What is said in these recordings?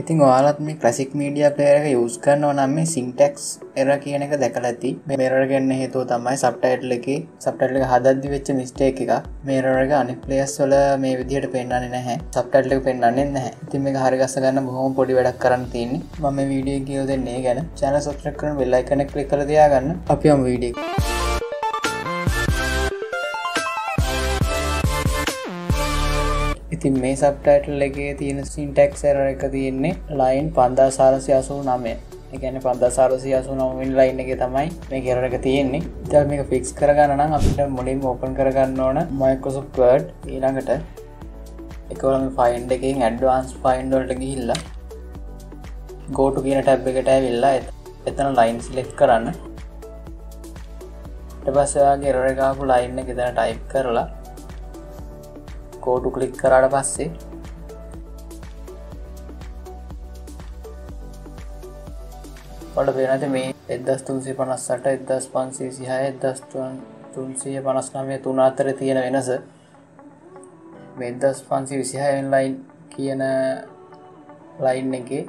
ඉතින් ඔයාලත් මේ ක්ලාසික් මීඩියා ප්ලේයර් එක යූස් කරනවා නම් මේ සින්ටැක්ස් error කියන එක දැකලා ඇති. මේ error එක ගන්න හේතුව තමයි සබ්ටයිටල් එක හදද්දි වෙච්ච mistake එක. මේ error එක අනිත් players වල මේ විදිහට පෙන්නන්නේ නැහැ. සබ්ටයිටල් එක පෙන්නන්නේ නැහැ. ඉතින් මේක හරිය ගස්ස ගන්න බොහොම පොඩි වැඩක් කරන්න තියෙන්නේ. මම මේ වීඩියෝ එක කියව දෙන්නේ ගැන. channel subscribe කරන bell icon එක click කරලා තියාගන්න. අපි යමු වීඩියෝ එකට. ඉතින් මේ සබ්ටයිටල් එකේ තියෙන සින්ටැක්ස් error එක තියෙන්නේ ලයින් 5489. ඒ කියන්නේ 5489 වෙනි ලයින් එකේ තමයි මේ error එක තියෙන්නේ. ඉතින් මේක fix කරගන්න නම් අපිට මුලින්ම open කරගන්න ඕන Microsoft Word. ඊළඟට ඒකවල මේ find එකෙන් advanced find වලට ගිහිල්ලා go to කියන tab එකට ඇවිල්ලා එතන line select කරන්න. ඊට පස්සේ ඔයාගේ error එක ආපු line එක එතන type කරලා go to click कराड़ पास से पढ़ बेना थे मैं 10-3-5-7 10-5-6-6 10-3-5-9 3-4-3 ना बेना सर मैं 10-5-6 इनलाइन की ना लाइन ने के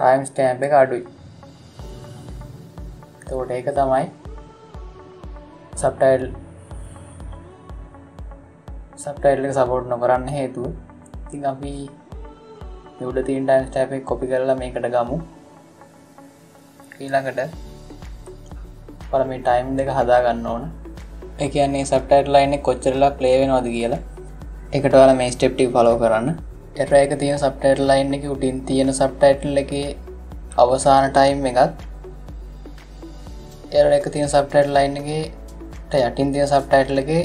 टाइम स्टैम्प पे काट हुई तो ढेका था माय सबटाइटल सबटाइटल का सपोर्ट नकराने हेतु इतनी अभी उड़ 3 times टाइप में कॉपी करला मैं कट गामू कीला कट पर मैं टाइम देख हदा करना होना एक यानी सबटाइटल लाइन ने कोचरला प्ले वेन वाद किया ला एक टोला मैं स्टेप टी फॉलो कराना एक राय के तीन सबटाइटल लाइन ने की उठीन तीन सबटाइटल लेके अवसान टाइम में का एक राय के तीन सबटाइटल लाइन के टाइटिन तीन सबटाइटल के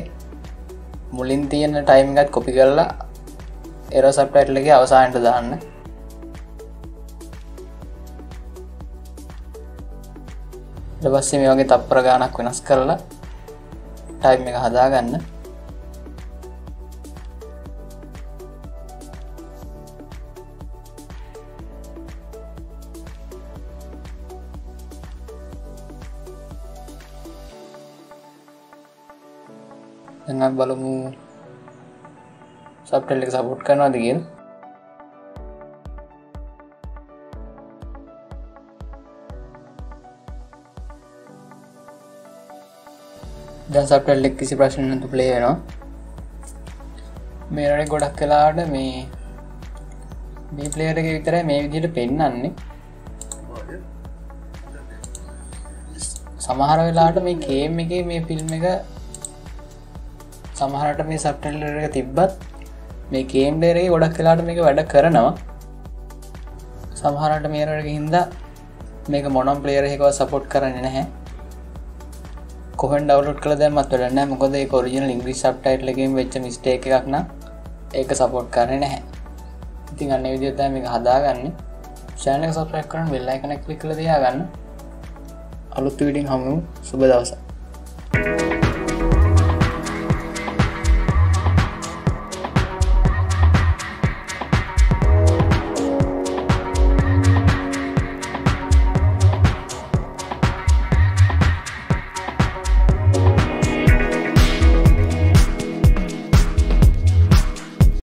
මුලින් තියෙන ටයිම් එකත් කොපි කරලා error subtitle එකේ අවසානට දාන්න. ඊට පස්සේ මේ වගේ තප්පර ගාණක් වෙනස් කරලා ටයිම් එක හදාගන්න. දැන් බලමු සබ්ටයිටල් එක සපෝට් කරනවද කියලා. දැන් සබ්ටයිටල් එක කිසි ප්‍රශ්න නැතුව ප්ලේ වෙනවා. මේ රටේ ගොඩක් වෙලාවට මේ ප්ලේයර් එකේ විතරයි මේ විදිහට පෙන්නන්නේ. සමහර වෙලාවට මේ ගේම් එකේ මේ ෆිල්ම් එක සමහරට මේ සබ්ටයිටල් එක තිබ්බත් මේ ගේම් ප්ලේයර් එකේ ගොඩක් වෙලාවට මේක වැඩ කරනවා. සමහරට මේ error එකකින් හින්දා මේක මොනම ප්ලේයර් එකකවත් සපෝට් කරන්නේ නැහැ. කොහෙන් ඩවුන්ලෝඩ් කළා දැම්මත් වැඩක් නැහැ. මොකද ඒක ඔරිජිනල් ඉංග්‍රීසි සබ්ටයිටල් එකකින් වෙච්ච mistake එකක් නම් ඒක සපෝට් කරන්නේ නැහැ. ඉතින් අන්න ඒ විදිහට තමයි මේක හදාගන්නේ. channel එක subscribe කරන්න bell icon එක click කරලා තියාගන්න. අලුත් වීඩියෝ හමු. සුබ දවසක්.